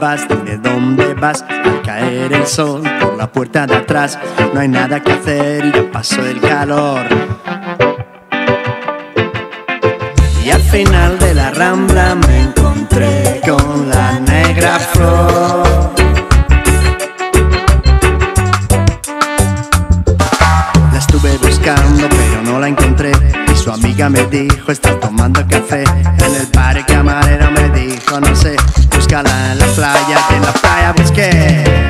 vas? Dime dónde vas. Al caer el sol por la puerta de atrás, no hay nada que hacer y ya pasó el calor. Y al final de la Rambla me encontré con la negra flor. La estuve buscando pero no la encontré, y su amiga me dijo: está tomando café en el bar. El camarero me dijo: no sé, búscala en la playa. Y en la playa busqué.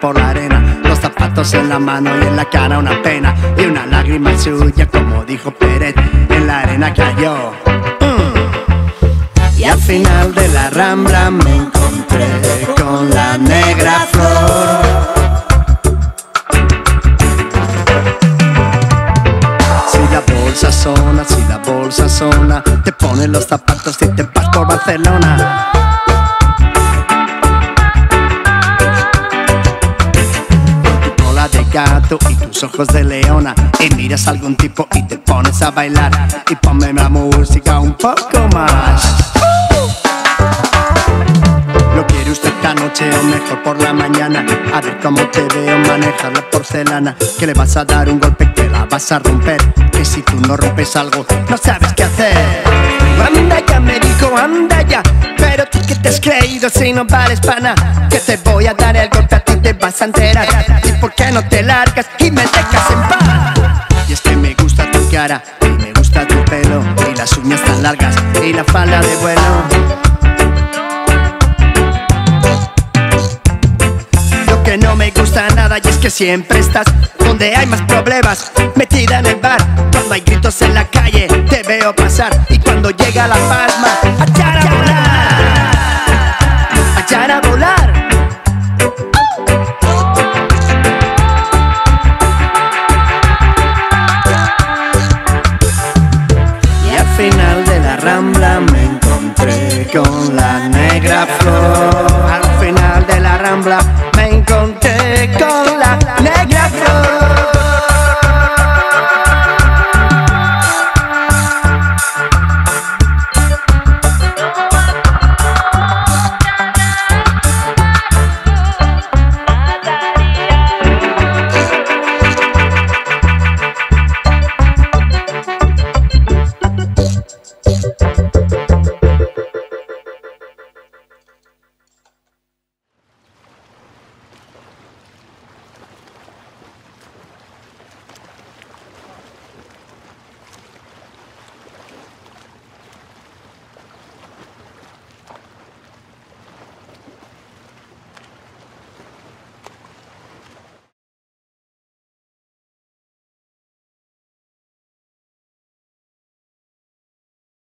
Por la arena, los zapatos en la mano y en la cara una pena y una lágrima suya, como dijo Pérez, en la arena cayó. Y al final de la Rambla me encontré con la negra flor. Si la bolsa sona, si la bolsa sona, te pones los zapatos y te vas por Barcelona. Gato y tus ojos de leona, y miras a algún tipo y te pones a bailar, y ponme la música un poco más. ¿Lo quiere usted esta noche o mejor por la mañana? A ver cómo te veo manejar la porcelana, que le vas a dar un golpe, que la vas a romper, que si tú no rompes algo no sabes qué hacer. Anda ya, me dijo, anda ya, pero tú que te has creído si no vales pa' nada, que te voy a dar el golpe, a ti te vas a enterar. ¿Y por qué no te largas y me dejas en paz? Y es que me gusta tu cara y me gusta tu pelo, y las uñas tan largas y la falda de vuelo. Lo que no me gusta nada y es que siempre estás donde hay más problemas, metida en el bar. Cuando hay gritos en la calle te veo pasar, y cuando llega la palma a echar a volar, a echar a volar. Al final de la Rambla me encontré con la negra flor. Al final de la Rambla me encontré.